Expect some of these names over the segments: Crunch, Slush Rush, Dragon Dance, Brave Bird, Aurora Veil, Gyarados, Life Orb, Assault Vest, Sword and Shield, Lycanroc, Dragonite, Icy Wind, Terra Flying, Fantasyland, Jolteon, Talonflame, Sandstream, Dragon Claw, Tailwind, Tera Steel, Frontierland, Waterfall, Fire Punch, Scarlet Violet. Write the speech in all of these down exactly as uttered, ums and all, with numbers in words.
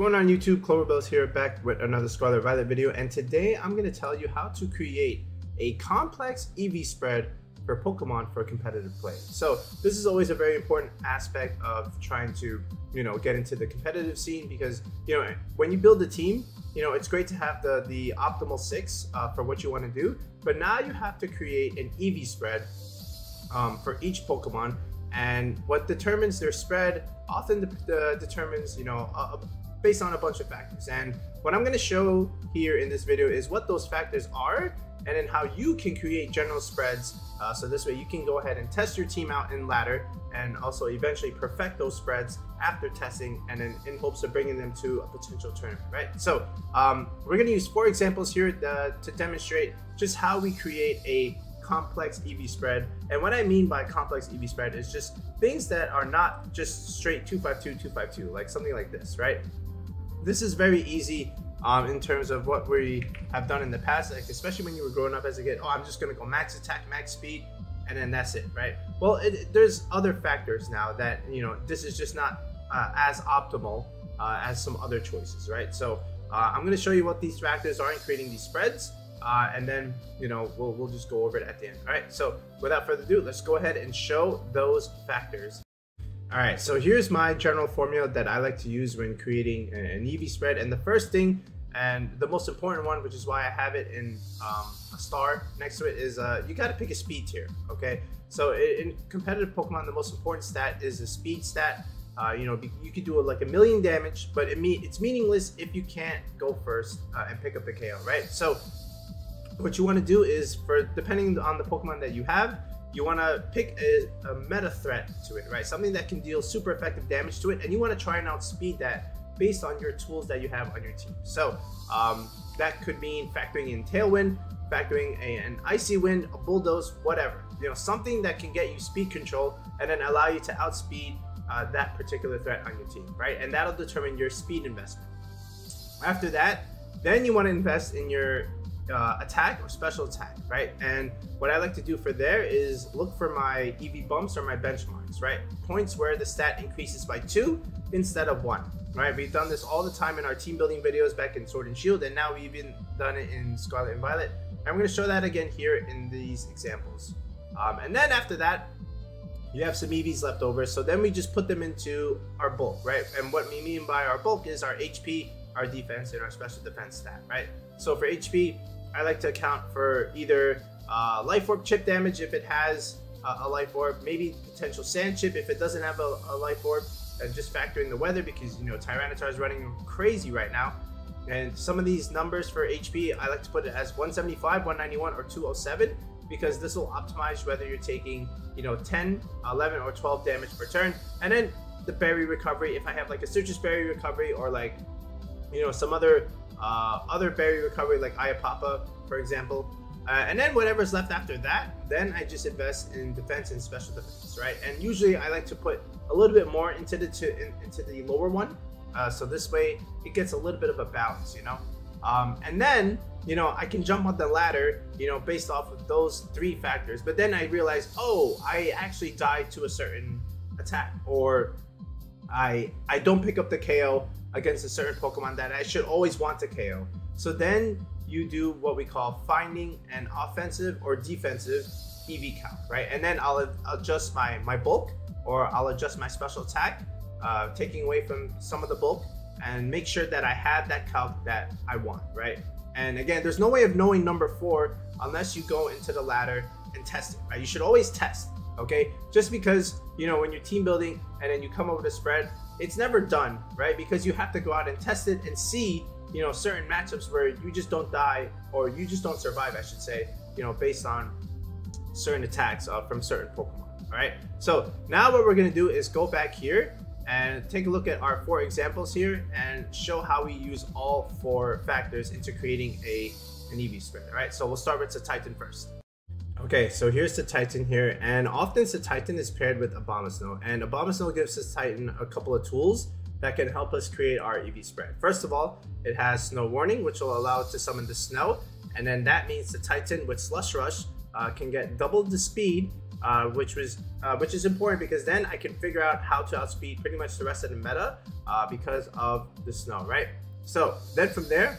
going on YouTube, Cloverbells here, back with another Scarlet Violet video, and today I'm going to tell you how to create a complex E V spread for Pokemon for competitive play. So this is always a very important aspect of trying to, you know, get into the competitive scene, because, you know, when you build a team, you know, it's great to have the, the optimal six uh, for what you want to do, but now you have to create an E V spread um, for each Pokemon, and what determines their spread often de de determines, you know, uh, based on a bunch of factors. And what I'm going to show here in this video is what those factors are, and then how you can create general spreads, uh, so this way you can go ahead and test your team out in ladder, and also eventually perfect those spreads after testing, and then in hopes of bringing them to a potential tournament, right? So um, we're going to use four examples here the, to demonstrate just how we create a complex E V spread. And what I mean by complex E V spread is just things that are not just straight two five two, two five two, like something like this, right? This is very easy um, in terms of what we have done in the past, like especially when you were growing up as a kid. Oh, I'm just going to go max attack, max speed, and then that's it, right? Well, it, there's other factors now that, you know, this is just not uh, as optimal uh, as some other choices, right? So uh, I'm going to show you what these factors are in creating these spreads, uh, and then, you know, we'll, we'll just go over it at the end, all right? So without further ado, let's go ahead and show those factors. All right, so here's my general formula that I like to use when creating an E V spread. And the first thing, and the most important one, which is why I have it in um, a star next to it, is uh, you gotta pick a speed tier, okay? So in competitive Pokemon, the most important stat is a speed stat. Uh, you know, you could do like a million damage, but it mean it's meaningless if you can't go first uh, and pick up a K O, right? So what you wanna do is, for depending on the Pokemon that you have, you want to pick a, a meta threat to it, right? Something that can deal super effective damage to it, and you want to try and outspeed that based on your tools that you have on your team. So um, that could mean factoring in Tailwind, factoring a, an Icy Wind, a Bulldoze, whatever. You know, something that can get you speed control and then allow you to outspeed uh, that particular threat on your team, right? And that'll determine your speed investment. After that, then you want to invest in your Uh, attack or special attack, right? And what I like to do for there is look for my E V bumps or my benchmarks, right? Points where the stat increases by two instead of one, right? We've done this all the time in our team building videos back in Sword and Shield, and now we've even done it in Scarlet and Violet. And I'm going to show that again here in these examples. Um, and then after that, you have some E Vs left over, so then we just put them into our bulk, right? And what we mean by our bulk is our H P, our defense, and our special defense stat, right? So for H P, I like to account for either uh, Life Orb chip damage if it has uh, a Life Orb, maybe potential Sand chip if it doesn't have a, a Life Orb, and just factor in the weather, because, you know, Tyranitar is running crazy right now. And some of these numbers for H P, I like to put it as one seventy-five, one ninety-one, or two oh seven, because this will optimize whether you're taking, you know, ten, eleven, or twelve damage per turn. And then the berry recovery, if I have like a Sitrus Berry recovery, or like, you know, some other Uh, other berry recovery like Ayapapa, for example, uh, and then whatever's left after that, then I just invest in defense and special defense, right? And usually I like to put a little bit more into the to, in, into the lower one, uh, so this way it gets a little bit of a balance, you know. Um, and then, you know, I can jump on the ladder, you know, based off of those three factors. But then I realize, oh, I actually died to a certain attack, or I I don't pick up the K O against a certain Pokemon that I should always want to K O. So then you do what we call finding an offensive or defensive E V count, right? And then I'll adjust my, my bulk, or I'll adjust my special attack, uh, taking away from some of the bulk, and make sure that I have that count that I want, right? And again, there's no way of knowing number four unless you go into the ladder and test it, right? You should always test, okay? Just because, you know, when you're team building and then you come over to spread, it's never done, right? Because you have to go out and test it and see, you know, certain matchups where you just don't die, or you just don't survive, I should say, you know, based on certain attacks uh, from certain Pokemon, all right? So now what we're gonna do is go back here and take a look at our four examples here and show how we use all four factors into creating a, an E V spread, all right? So we'll start with Cetitan first. Okay, so here's Cetitan here, and often Cetitan is paired with Abomasnow, and Abomasnow gives Cetitan a couple of tools that can help us create our E V spread. First of all, it has Snow Warning, which will allow it to summon the snow, and then that means Cetitan with Slush Rush uh, can get double the speed uh, which was uh, which is important because then I can figure out how to outspeed pretty much the rest of the meta uh, because of the snow, right? So then from there,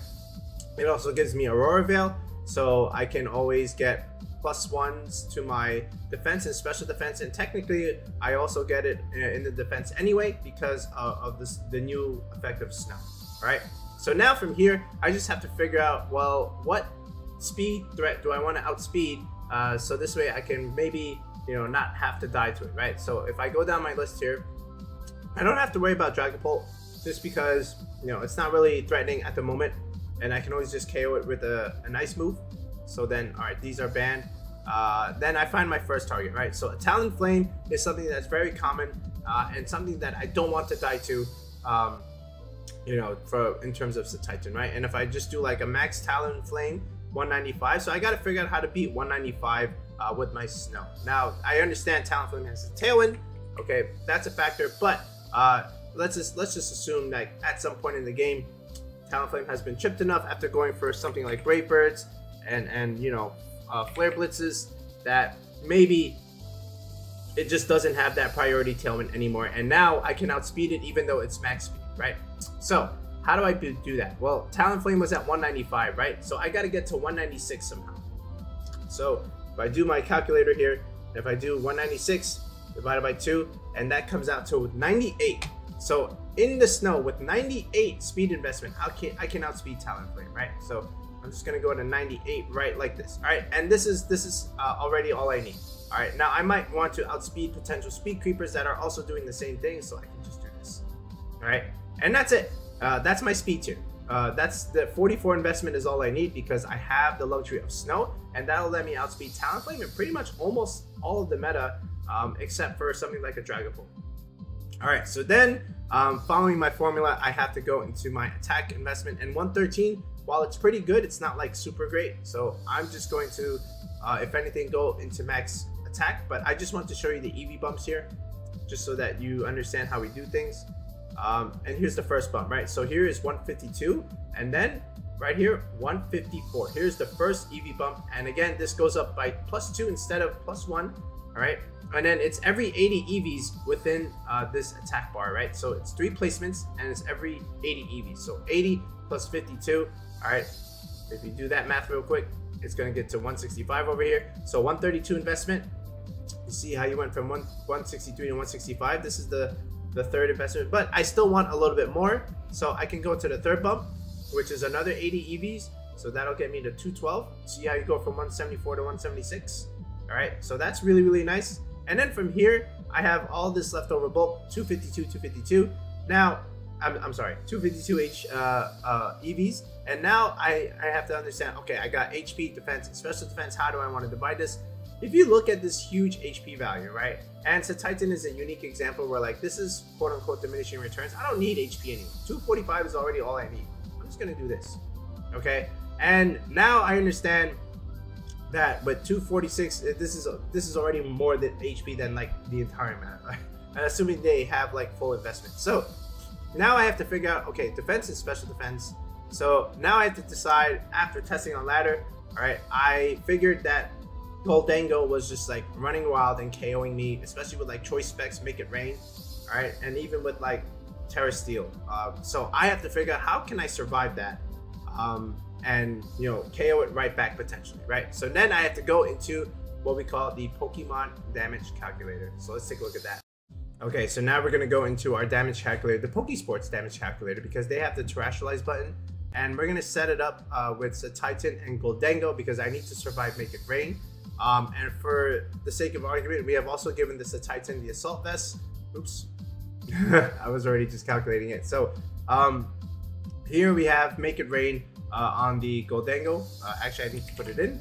it also gives me Aurora Veil, so I can always get plus ones to my defense and special defense, and technically I also get it in the defense anyway because of, of this, the new effect of snow. All right, so now from here I just have to figure out, well, what speed threat do I want to outspeed, uh, so this way I can maybe, you know, not have to die to it, right? So if I go down my list here, I don't have to worry about Dragapult just because, you know, it's not really threatening at the moment, and I can always just K O it with a, a nice move. So then, all right, these are banned. Uh, then I find my first target, right? So a Talonflame is something that's very common uh, and something that I don't want to die to, um, you know, for in terms of Cetitan, right? And if I just do like a max Talonflame, one ninety-five. So I got to figure out how to beat one ninety-five uh, with my snow. Now I understand Talonflame has a Tailwind. Okay, that's a factor, but uh, let's just let's just assume that at some point in the game, Talonflame has been chipped enough after going for something like Brave Birds and and you know uh, Flare Blitzes that maybe it just doesn't have that priority Tailwind anymore, and now I can outspeed it even though it's max speed, right? So how do I do that? Well, Talonflame was at one ninety-five, right? So I got to get to one ninety-six somehow. So if I do my calculator here, if I do one ninety-six divided by two, and that comes out to ninety-eight. So in the snow with ninety-eight speed investment, I can I can outspeed Talonflame, right? So I'm just gonna go to ninety-eight, right, like this. All right, and this is this is uh, already all I need. All right, now I might want to outspeed potential speed creepers that are also doing the same thing, so I can just do this. All right, and that's it. Uh, that's my speed tier. Uh, that's the forty-four investment is all I need because I have the luxury of snow, and that'll let me outspeed Talonflame in pretty much almost all of the meta, um, except for something like a Dragapult. All right, so then um, following my formula, I have to go into my attack investment, and one thirteen, while it's pretty good, it's not like super great. So I'm just going to, uh, if anything, go into max attack, but I just want to show you the E V bumps here, just so that you understand how we do things. Um, and here's the first bump, right? So here is one fifty-two, and then right here, one fifty-four. Here's the first E V bump. And again, this goes up by plus two instead of plus one, all right? And then it's every eighty E Vs within uh, this attack bar, right? So it's three placements and it's every eighty E Vs. So eighty plus fifty-two, all right? If you do that math real quick, it's gonna get to one sixty-five over here. So one thirty-two investment. You see how you went from one sixty-three to one sixty-five? This is the the third investment, but I still want a little bit more, so I can go to the third bump, which is another eighty E Vs, so that'll get me to two twelve. See how you go from one seventy-four to one seventy-six? All right, so that's really, really nice. And then from here, I have all this leftover bulk, two fifty-two, two fifty-two. Now, I'm, I'm sorry, two fifty-two H uh, uh, E Vs, and now I, I have to understand, okay, I got H P, defense, and special defense. How do I want to divide this? If you look at this huge H P value, right? And Cetitan is a unique example where, like, this is quote unquote diminishing returns. I don't need H P anymore. two forty-five is already all I need. I'm just gonna do this, okay? And now I understand that with two forty-six, this is this is already more than H P than like the entire map, assuming they have like full investment. So now I have to figure out, okay, defense and special defense. So now I have to decide after testing on ladder. All right, I figured that Gholdengo was just like running wild and KOing me, especially with like choice specs, Make It Rain, all right, and even with like Tera Steel. Uh, so I have to figure out how can I survive that, um, and you know, K O it right back potentially, right? So then I have to go into what we call the Pokemon damage calculator. So let's take a look at that. Okay, so now we're gonna go into our damage calculator, the PokeSports damage calculator, because they have the terrestrialize button, and we're gonna set it up uh, with Cetitan and Gholdengo because I need to survive Make It Rain. Um, and for the sake of argument, we have also given this a Titan, the Assault Vest. Oops, I was already just calculating it. So um, here we have Make It Rain uh, on the Gholdengo. Uh, actually, I need to put it in.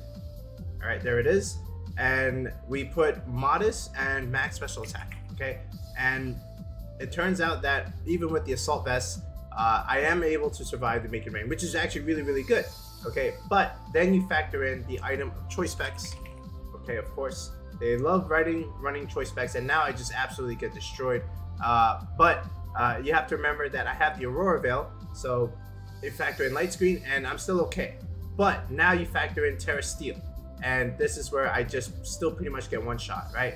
All right, there it is. And we put Modest and Max Special Attack, okay? And it turns out that even with the Assault Vest, uh, I am able to survive the Make It Rain, which is actually really, really good, okay? But then you factor in the item of choice specs. Okay, of course, they love writing, running choice specs, and now I just absolutely get destroyed. Uh, but uh, you have to remember that I have the Aurora Veil, so you factor in Light Screen, and I'm still okay. But now you factor in Tera Steel, and this is where I just still pretty much get one shot, right?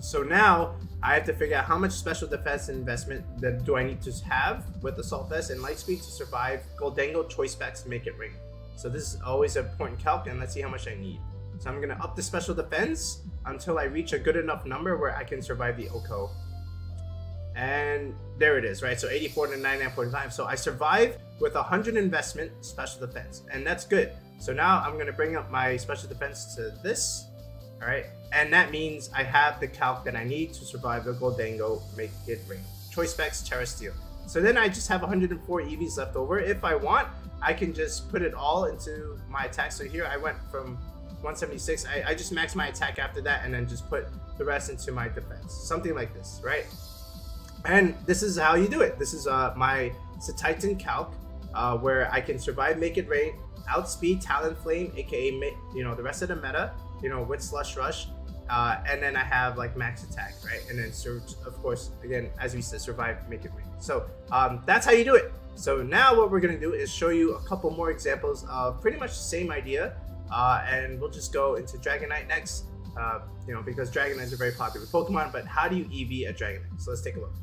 So now I have to figure out how much special defense investment that do I need to have with Assault Vest and Lightspeed to survive Gholdengo choice specs and Make It Rain. So this is always a point and calc, and let's see how much I need. So I'm gonna up the special defense until I reach a good enough number where I can survive the Oko. And there it is, right? So eighty-four to ninety-nine point five. So I survive with one hundred investment special defense, and that's good. So now I'm gonna bring up my special defense to this, all right? And that means I have the calc that I need to survive the Gholdengo Make It Rain. Choice specs, Tera Steel. So then I just have one hundred four E Vs left over. If I want, I can just put it all into my attack. So here I went from one seventy-six, I, I just maxed my attack after that and then just put the rest into my defense. Something like this, right? And this is how you do it. This is uh, my Cetitan calc uh, where I can survive Make It Rain, outspeed Talonflame, aka you know the rest of the meta, you know, with Slush Rush. Uh, and then I have like max attack, right? And then surge, of course, again, as we said, survive Make It Rain. So um, that's how you do it. So now what we're gonna do is show you a couple more examples of pretty much the same idea, uh, and we'll just go into Dragonite next, uh, you know, because Dragonite is a very popular Pokemon, but how do you E V a Dragonite? So let's take a look.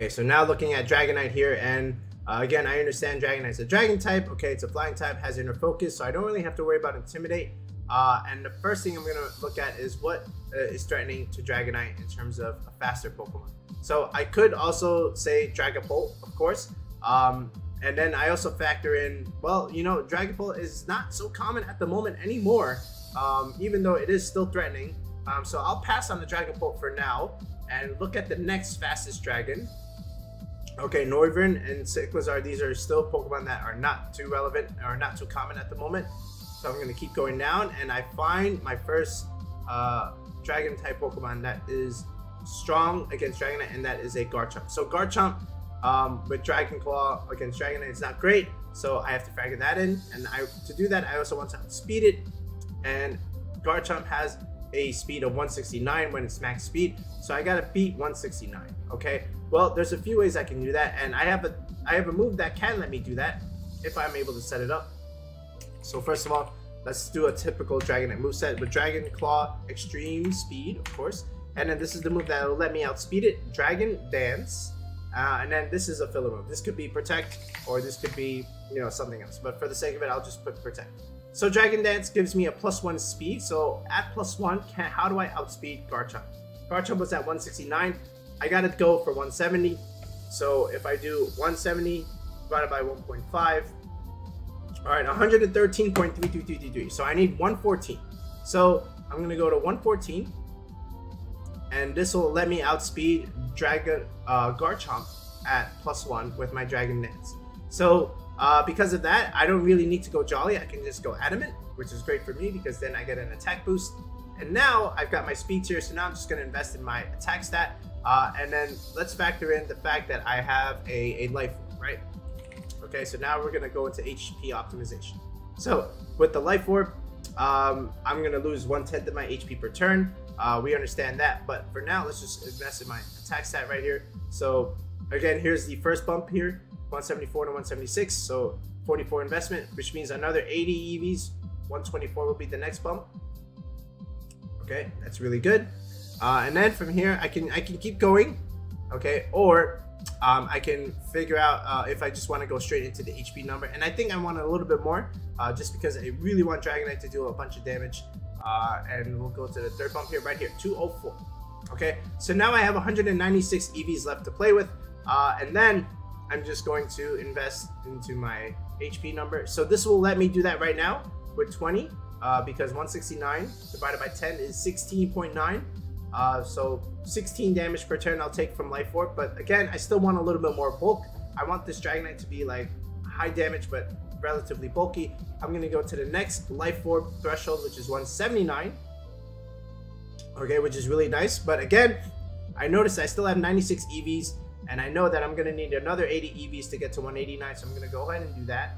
Okay, so now looking at Dragonite here, and uh, again, I understand Dragonite's a Dragon type, okay, it's a Flying type, has Inner Focus, so I don't really have to worry about Intimidate. Uh, and the first thing I'm gonna look at is what uh, is threatening to Dragonite in terms of a faster Pokemon. So I could also say Dragapult, of course. Um, and then I also factor in, well, you know, Dragapult is not so common at the moment anymore, um, even though it is still threatening. Um, so I'll pass on the Dragapult for now and look at the next fastest dragon. Okay, Noivern and Cyclozar, these are still Pokemon that are not too relevant or not too common at the moment. So I'm gonna keep going down, and I find my first uh, dragon type Pokemon that is strong against Dragonite, and that is a Garchomp. So Garchomp Um, with Dragon Claw against Dragonite, it's not great, so I have to factor that in, and I, to do that I also want to outspeed it, and Garchomp has a speed of one sixty-nine when it's max speed, so I gotta beat one sixty-nine, okay? Well, there's a few ways I can do that, and I have a, I have a move that can let me do that if I'm able to set it up. So first of all, let's do a typical Dragonite moveset with Dragon Claw Extreme Speed, of course, and then this is the move that will let me outspeed it, Dragon Dance. Uh, and then this is a filler move. This could be Protect, or this could be, you know, something else. But for the sake of it, I'll just put Protect. So Dragon Dance gives me a plus one speed. So at plus one, can, how do I outspeed Garchomp? Garchomp was at one sixty-nine. I got to go for one seventy. So if I do one seventy divided by one point five, all right, one hundred thirteen point three three three three. So I need one fourteen. So I'm going to go to one fourteen. And this will let me outspeed Dragon uh, Garchomp at plus one with my Dragon Dance. So uh, because of that, I don't really need to go Jolly. I can just go Adamant, which is great for me because then I get an attack boost. And now I've got my speed tier, so now I'm just going to invest in my attack stat. Uh, and then let's factor in the fact that I have a, a Life Orb, right? Okay, so now we're going to go into H P optimization. So with the Life Orb, um, I'm going to lose one-tenth of my H P per turn. Uh, we understand that, but for now, let's just invest in my attack stat right here. So again, here's the first bump here, one seventy-four to one seventy-six, so forty-four investment, which means another eighty E Vs, one twenty-four will be the next bump. Okay, that's really good. Uh, and then from here, I can I can keep going, okay, or um, I can figure out uh, if I just want to go straight into the H P number, and I think I want a little bit more, uh, just because I really want Dragonite to do a bunch of damage. Uh, and we'll go to the third bump here, right here, two oh four. Okay, so now I have one hundred ninety-six E Vs left to play with, uh, and then I'm just going to invest into my H P number. So this will let me do that right now with twenty, uh, because one sixty-nine divided by ten is sixteen point nine. Uh, so sixteen damage per turn I'll take from Life Orb, but again, I still want a little bit more bulk. I want this Dragonite to be like high damage, but relatively bulky. I'm going to go to the next Life Orb threshold, which is one seventy-nine. Okay, which is really nice. But again, I noticed I still have ninety-six E Vs, and I know that I'm going to need another eighty E Vs to get to one eighty-nine, so I'm going to go ahead and do that.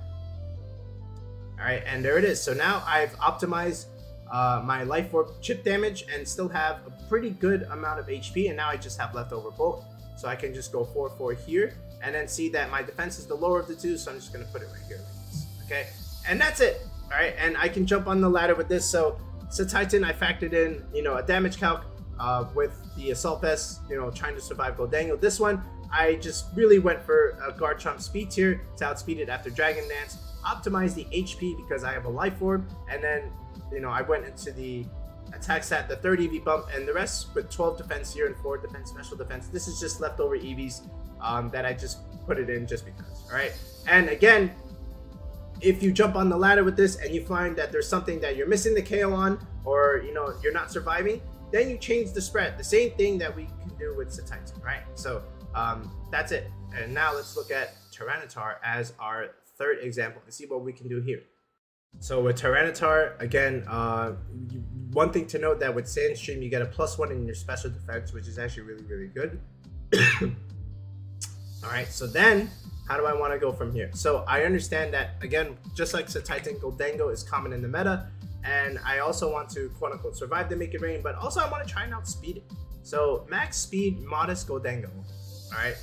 All right, and there it is. So now I've optimized uh, my Life Orb chip damage and still have a pretty good amount of H P, and now I just have leftover bulk. So I can just go four four here, and then see that my defense is the lower of the two, so I'm just going to put it right here. Okay, and that's it. All right, and I can jump on the ladder with this. So Cetitan, I factored in, you know, a damage calc uh, with the Assault Vest, you know, trying to survive Gholdengo. This one, I just really went for a Garchomp speed tier to outspeed it after Dragon Dance, optimize the H P because I have a Life Orb, and then, you know, I went into the attack stat, the third E V bump, and the rest with twelve defense here and four defense, special defense. This is just leftover E Vs um, that I just put it in just because, all right? And again, if you jump on the ladder with this and you find that there's something that you're missing the K O on, or, you know, you're not surviving, then you change the spread. The same thing that we can do with Cetitan, right? So um, that's it. And now let's look at Tyranitar as our third example and see what we can do here. So with Tyranitar, again, uh, you, one thing to note that with Sandstream, you get a plus one in your special defense, which is actually really, really good. All right, so then how do I want to go from here? So I understand that, again, just like Cetitan, Gholdengo is common in the meta, and I also want to, quote unquote, survive the Make It Rain, but also I want to try and outspeed it. So max speed, modest Gholdengo, all right?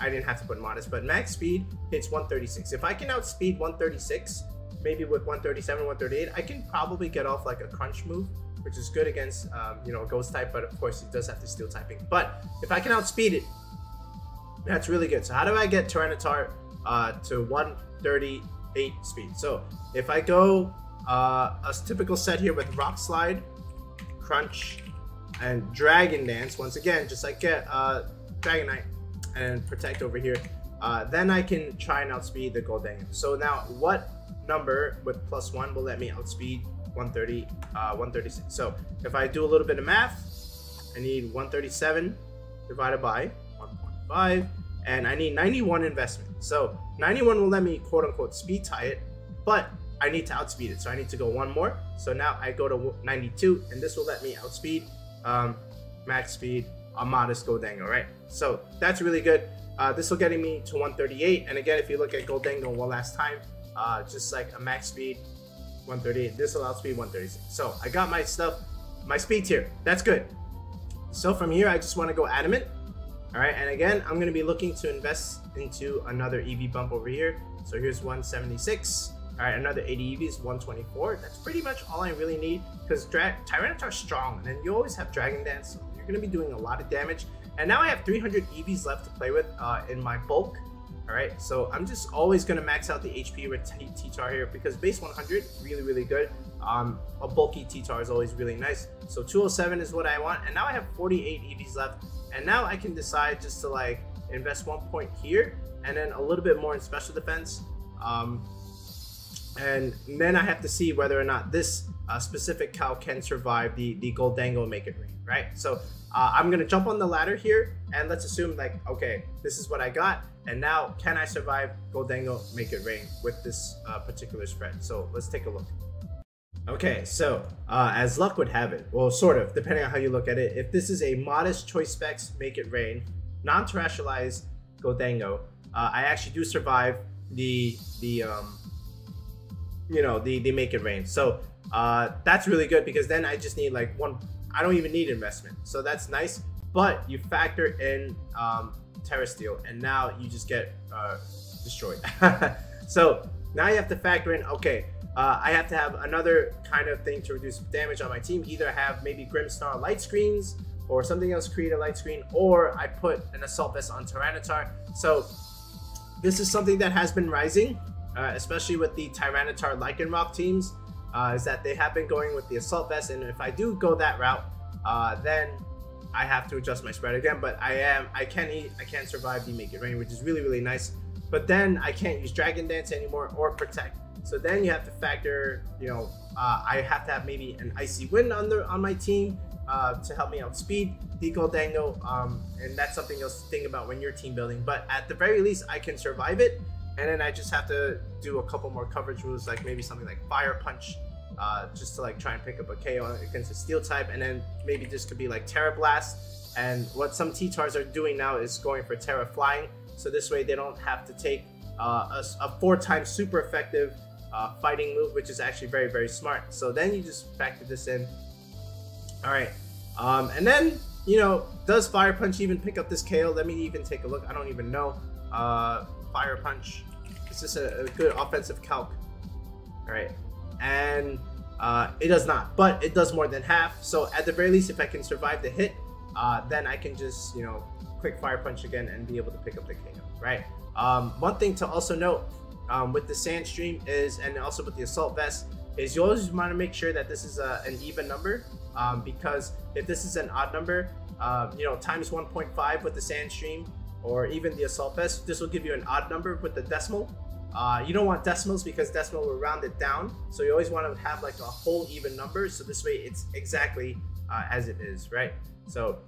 I didn't have to put modest, but max speed hits one thirty-six. If I can outspeed one thirty-six, maybe with one thirty-seven, one thirty-eight, I can probably get off like a Crunch move, which is good against, um, you know, Ghost type, but of course it does have to Steel typing. But if I can outspeed it, that's really good. So how do I get Tyranitar uh, to one thirty-eight speed? So if I go uh, a typical set here with Rock Slide, Crunch, and Dragon Dance, once again, just like get uh, Dragonite and Protect over here, uh, then I can try and outspeed the Gholdengo. So now what number with plus one will let me outspeed one thirty, one thirty-six? So if I do a little bit of math, I need one thirty-seven divided by one point five, and I need ninety-one investment. So ninety-one will let me, quote unquote, speed tie it, but I need to outspeed it. So I need to go one more. So now I go to ninety-two, and this will let me outspeed um, max speed, a modest Gholdengo, right? So that's really good. Uh, this will get me to one thirty-eight. And again, if you look at Gholdengo one last time, Uh, just like a max speed one thirty-eight, this allows speed one thirty-six. So I got my stuff, my speed tier, that's good. So from here, I just want to go adamant. All right, and again, I'm going to be looking to invest into another E V bump over here. So here's one seventy-six. All right, another eighty E Vs, one twenty-four. That's pretty much all I really need, because Tyranitar's strong, and then you always have Dragon Dance, so you're going to be doing a lot of damage. And now I have three hundred E Vs left to play with uh, in my bulk. All right, so I'm just always gonna max out the H P with T-Tar here, because base one hundred, really, really good. Um, a bulky T-Tar is always really nice. So two oh seven is what I want, and now I have forty-eight E Vs left, and now I can decide just to like invest one point here, and then a little bit more in special defense. Um, and then I have to see whether or not this uh, specific cow can survive the, the Gholdengo and Make It Rain, right? So uh, I'm gonna jump on the ladder here, and let's assume like, okay, this is what I got. And now, can I survive Gholdengo Make It Rain with this uh, particular spread? So let's take a look. Okay, so uh, as luck would have it, well, sort of, depending on how you look at it, if this is a modest choice specs Make It Rain, non-terrestrialized Gholdengo, uh, I actually do survive the, the um, you know, the, the Make It Rain. So uh, that's really good, because then I just need like one, I don't even need investment. So that's nice, but you factor in, um, Tera Steel, and now you just get uh, destroyed. So now you have to factor in, okay, uh, I have to have another kind of thing to reduce damage on my team. Either I have maybe Grimmsnarl Light Screens or something else, create a Light Screen, or I put an Assault Vest on Tyranitar. So this is something that has been rising, uh, especially with the Tyranitar Lycanroc teams, uh, is that they have been going with the Assault Vest, and if I do go that route, uh, then I have to adjust my spread again, but I am I can't eat I can't survive the Make It Rain, which is really, really nice. But then I can't use Dragon Dance anymore or Protect. So then you have to factor, you know, uh, I have to have maybe an Icy Wind on the on my team uh, to help me outspeed the Gholdengo, um, and that's something else to think about when you're team building. But at the very least, I can survive it, and then I just have to do a couple more coverage moves, like maybe something like Fire Punch, Uh, just to like try and pick up a K O against a Steel type, and then maybe this could be like Terra Blast. And what some T-Tars are doing now is going for Terra Flying, so this way they don't have to take uh, a, a four-time super effective uh, fighting move, which is actually very, very smart. So then you just factor this in. All right, um, and then, you know, does Fire Punch even pick up this K O? Let me even take a look. I don't even know. Uh, Fire Punch. Is this a, a good offensive calc? All right. and uh, it does not, but it does more than half. So at the very least, if I can survive the hit, uh, then I can just, you know, quick Fire Punch again and be able to pick up the K O, right? Um, one thing to also note um, with the Sand Stream is, and also with the Assault Vest, is you always want to make sure that this is a, an even number, um, because if this is an odd number, uh, you know, times one point five with the Sand Stream or even the Assault Vest, this will give you an odd number with the decimal. Uh, you don't want decimals because decimal will round it down, so you always want to have like a whole even number, so this way it's exactly uh, as it is, right? So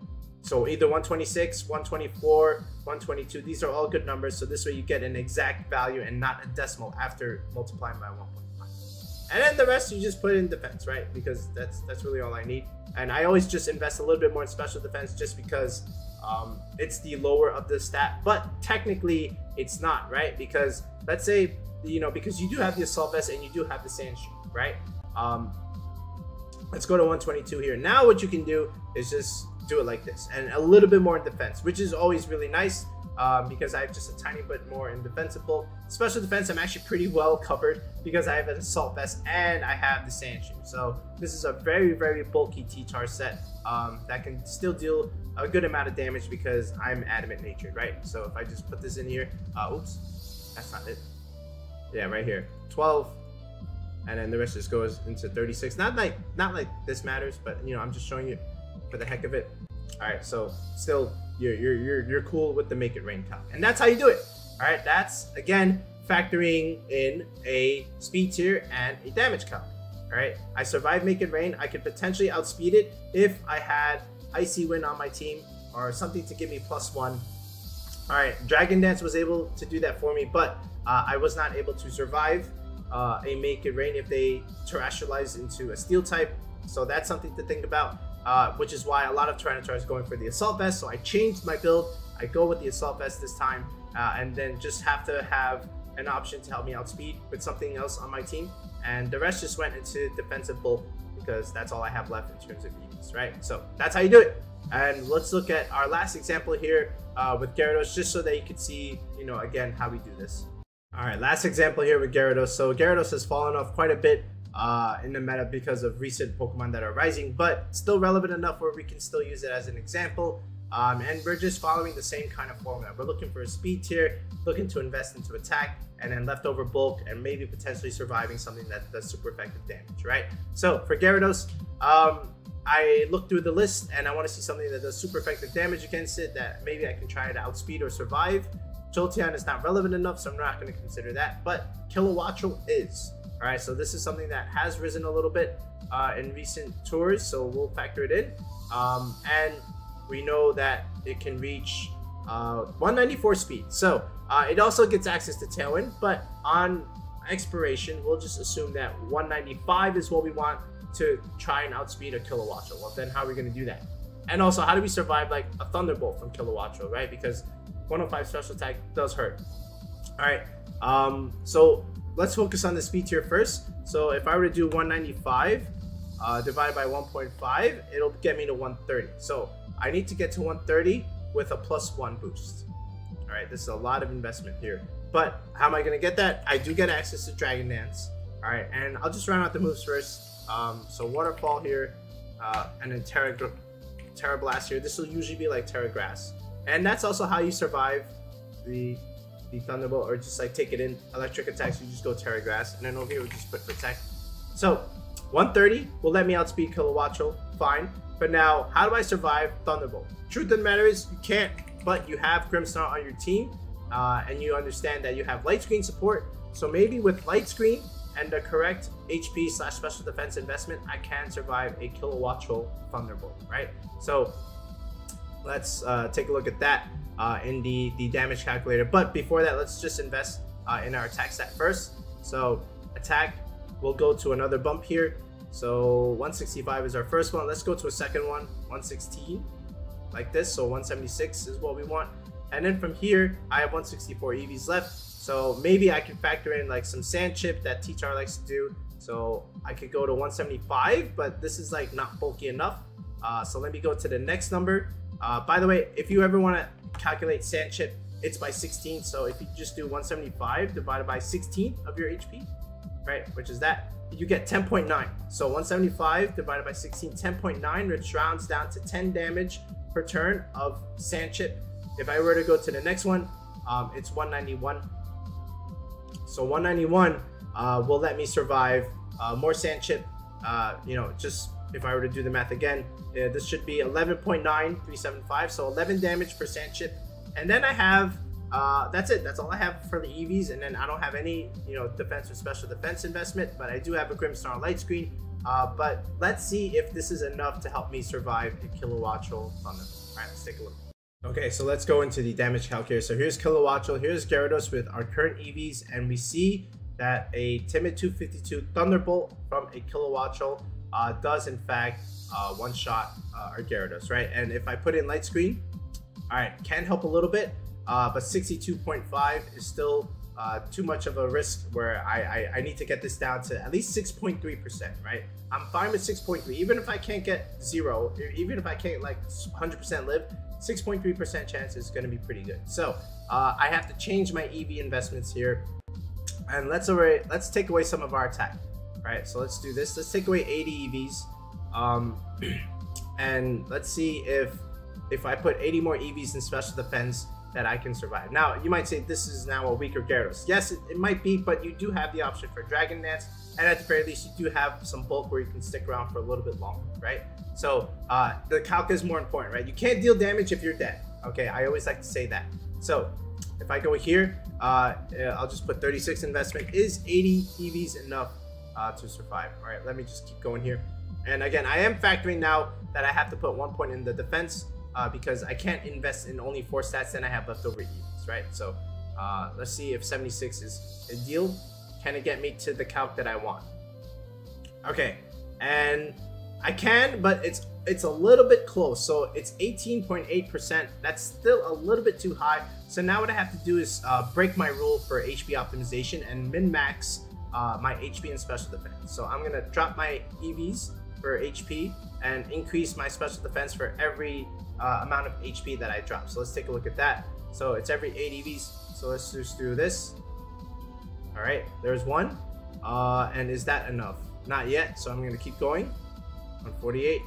so either one twenty-six, one twenty-four, one twenty-two, these are all good numbers, so this way you get an exact value and not a decimal after multiplying by one point five. And then the rest you just put in defense, right? Because that's that's really all I need, and I always just invest a little bit more in special defense just because um, it's the lower of the stat, but technically it's not, right? Because let's say, you know, because you do have the Assault Vest and you do have the Sand Stream, right? Um, let's go to one twenty-two here. Now what you can do is just do it like this and a little bit more in defense, which is always really nice um, because I have just a tiny bit more in defensible. Special defense, I'm actually pretty well covered because I have an Assault Vest and I have the Sand Stream. So this is a very, very bulky T-Tar set um, that can still deal a good amount of damage because I'm adamant natured, right? So if I just put this in here, uh, oops. That's not it. Yeah, right here, twelve, and then the rest just goes into thirty-six. Not like, not like this matters, but you know, I'm just showing you for the heck of it. All right, so still, you're you're you're you're cool with the Make It Rain count, and that's how you do it. All right, that's again factoring in a speed tier and a damage count. All right, I survived Make It Rain. I could potentially outspeed it if I had Icy Wind on my team or something to give me plus one. All right, Dragon Dance was able to do that for me, but uh, I was not able to survive uh, a Make It Rain if they terrestrialized into a Steel type. So that's something to think about, uh, which is why a lot of Tyranitar is going for the Assault Vest. So I changed my build. I go with the Assault Vest this time, uh, and then just have to have an option to help me outspeed with something else on my team. And the rest just went into defensive bulk because that's all I have left in terms of units, right? So that's how you do it. And let's look at our last example here uh, with Gyarados, just so that you can see, you know, again, how we do this. All right, last example here with Gyarados. So Gyarados has fallen off quite a bit uh, in the meta because of recent Pokemon that are rising, but still relevant enough where we can still use it as an example. Um, and we're just following the same kind of formula. We're looking for a speed tier, looking to invest into attack, and then leftover bulk, and maybe potentially surviving something that does super effective damage, right? So for Gyarados, um, I look through the list and I want to see something that does super effective damage against it that maybe I can try to outspeed or survive. Jolteon is not relevant enough, so I'm not going to consider that, but Kilowattrel is. All right, so this is something that has risen a little bit uh, in recent tours, so we'll factor it in. Um, and we know that it can reach uh, one ninety-four speed. So uh, it also gets access to Tailwind, but on expiration, we'll just assume that one ninety-five is what we want to try and outspeed a Kilowattrel. Well, then how are we going to do that? And also, how do we survive like a Thunderbolt from Kilowattrel, right? Because one oh five special attack does hurt. All right, um, so let's focus on the speed tier first. So if I were to do one ninety-five uh, divided by one point five, it'll get me to one thirty. So I need to get to one thirty with a plus one boost. All right, this is a lot of investment here. But how am I going to get that? I do get access to Dragon Dance. All right, and I'll just round out the moves first. Um, so Waterfall here, uh, and then Terra, Terra Blast here. This will usually be like Terra Grass. And that's also how you survive the, the Thunderbolt, or just like take it in. Electric attacks, you just go Terra Grass. And then over here, we just put Protect. So one thirty will let me outspeed Kilowattrel, fine. But now, how do I survive Thunderbolt? Truth of the matter is, you can't, but you have Grimmsnarl on your team, uh, and you understand that you have Light Screen support. So maybe with Light Screen and the correct H P slash special defense investment, I can survive a Kilowattrel Thunderbolt, right? So let's uh, take a look at that uh, in the, the damage calculator. But before that, let's just invest uh, in our attack stat first. So attack, we'll go to another bump here. So one sixty-five is our first one. Let's go to a second one, one sixteen, like this. So one seventy-six is what we want. And then from here, I have one sixty-four E Vs left. So maybe I can factor in like some sand chip that T-Tar likes to do. So I could go to one seventy-five, but this is like not bulky enough. Uh, so let me go to the next number. Uh, by the way, if you ever want to calculate sand chip, it's by sixteen. So if you just do one seventy-five divided by sixteen of your H P, right, which is that, you get ten point nine. So one seventy-five divided by sixteen, ten point nine, which rounds down to ten damage per turn of Sand Chip. If I were to go to the next one, um, it's one ninety-one. So one ninety-one uh, will let me survive uh, more Sand Chip. Uh, you know, just if I were to do the math again, uh, this should be eleven point nine three seven five. So eleven damage per Sand Chip. And then I have, uh, that's it. That's all I have for the E Vs. And then I don't have any, you know, defense or special defense investment, but I do have a Grimmsnarl Light Screen. Uh, but let's see if this is enough to help me survive a Kilowattrel Thunder. All right, let's take a look. Okay, so let's go into the damage calc here. So here's Kilowattrel, here's Gyarados with our current E Vs, and we see that a Timid two fifty-two Thunderbolt from a Kilowattrel uh, does in fact uh, one-shot uh, our Gyarados, right? And if I put in Light Screen, all right, can help a little bit, uh, but sixty-two point five is still uh, too much of a risk where I, I, I need to get this down to at least six point three percent, right? I'm fine with six point three, even if I can't get zero, even if I can't like one hundred percent live, six point three percent chance is going to be pretty good. So uh, I have to change my E V investments here, and let's already, let's take away some of our attack, right? So let's do this. Let's take away eighty E Vs, um, and let's see if if I put eighty more E Vs in special defense that I can survive. Now you might say this is now a weaker Gyarados. Yes, it, it might be, but you do have the option for Dragon Dance, and at the very least you do have some bulk where you can stick around for a little bit longer, right? So uh, the calc is more important, right? You can't deal damage if you're dead. Okay, I always like to say that. So if I go here, uh, I'll just put thirty-six investment. Is eighty E Vs enough uh, to survive? All right, let me just keep going here. And again, I am factoring now that I have to put one point in the defense uh, because I can't invest in only four stats, then I have leftover E Vs, right? So uh, let's see if seventy-six is a deal. Can it get me to the calc that I want? Okay, and I can, but it's it's a little bit close. So it's eighteen point eight percent. That's still a little bit too high. So now what I have to do is uh, break my rule for H P optimization and min-max uh, my H P and special defense. So I'm gonna drop my E Vs for H P and increase my special defense for every uh, amount of H P that I drop. So let's take a look at that. So it's every eight E Vs. So let's just do this. All right, there's one. Uh, and is that enough? Not yet, so I'm gonna keep going. one forty-eight,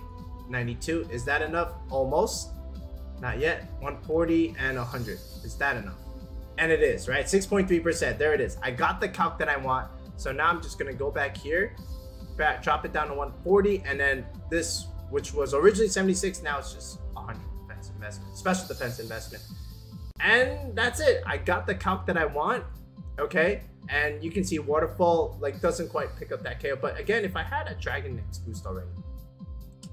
ninety-two, is that enough? Almost, not yet. one forty and one hundred, is that enough? And it is, right? six point three percent, there it is. I got the calc that I want, so now I'm just gonna go back here, back, drop it down to one forty, and then this, which was originally seventy-six, now it's just one hundred defense investment, special defense investment. And that's it, I got the calc that I want, okay? And you can see Waterfall like doesn't quite pick up that K O, but again, if I had a Dragon Dance boost already,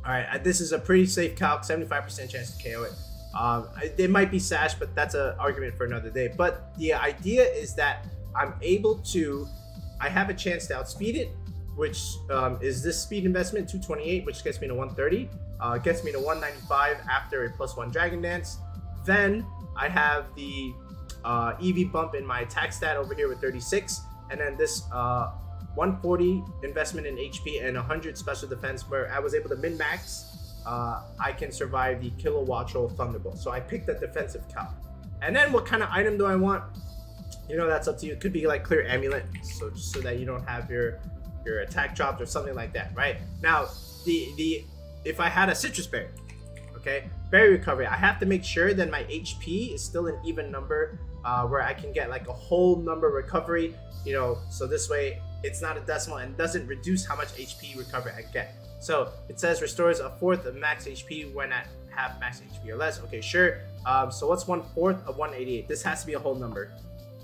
all right, this is a pretty safe calc, seventy-five percent chance to K O it. Um, it might be sash, but that's an argument for another day. But the idea is that I'm able to, I have a chance to outspeed it, which um, is this speed investment, two twenty-eight, which gets me to one thirty, uh, gets me to one ninety-five after a plus one Dragon Dance. Then I have the uh, E V bump in my attack stat over here with thirty-six, and then this uh, one forty investment in H P and one hundred special defense where I was able to min-max. Uh, I can survive the Kilowattrel Thunderbolt. So I picked the defensive calc. And then what kind of item do I want? You know, that's up to you. It could be like Clear Amulet, so just so that you don't have your your attack dropped or something like that, right? Now, the the if I had a Sitrus Berry, okay, Berry Recovery, I have to make sure that my H P is still an even number uh, where I can get like a whole number recovery, you know, so this way it's not a decimal and doesn't reduce how much H P recovery I get. So it says restores a fourth of max H P when at half max H P or less. Okay, sure. Um, so what's one fourth of one eighty-eight? This has to be a whole number.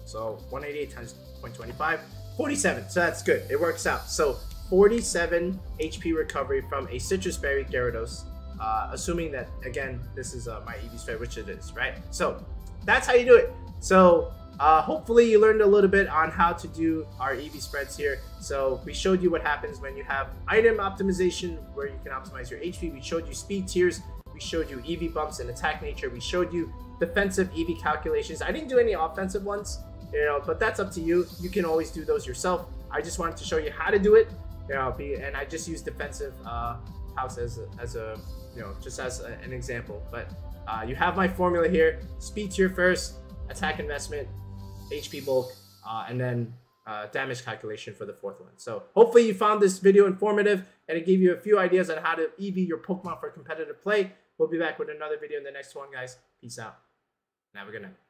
So one eighty-eight times zero point two five, forty-seven. So that's good. It works out. So forty-seven H P recovery from a Sitrus Berry Gyarados, uh, assuming that, again, this is uh, my E V sphere, which it is, right? So that's how you do it. So Uh, hopefully you learned a little bit on how to do our E V spreads here. So we showed you what happens when you have item optimization where you can optimize your H P. We showed you speed tiers. We showed you E V bumps and attack nature. We showed you defensive E V calculations. I didn't do any offensive ones, you know, but that's up to you. You can always do those yourself. I just wanted to show you how to do it, you know, be, and I just use defensive uh, house as a, as a, you know, just as a, an example. But uh, you have my formula here. Speed tier first, attack investment, H P bulk, uh, and then uh, damage calculation for the fourth one. So hopefully you found this video informative and it gave you a few ideas on how to E V your Pokemon for competitive play. We'll be back with another video in the next one, guys. Peace out. And have a good night.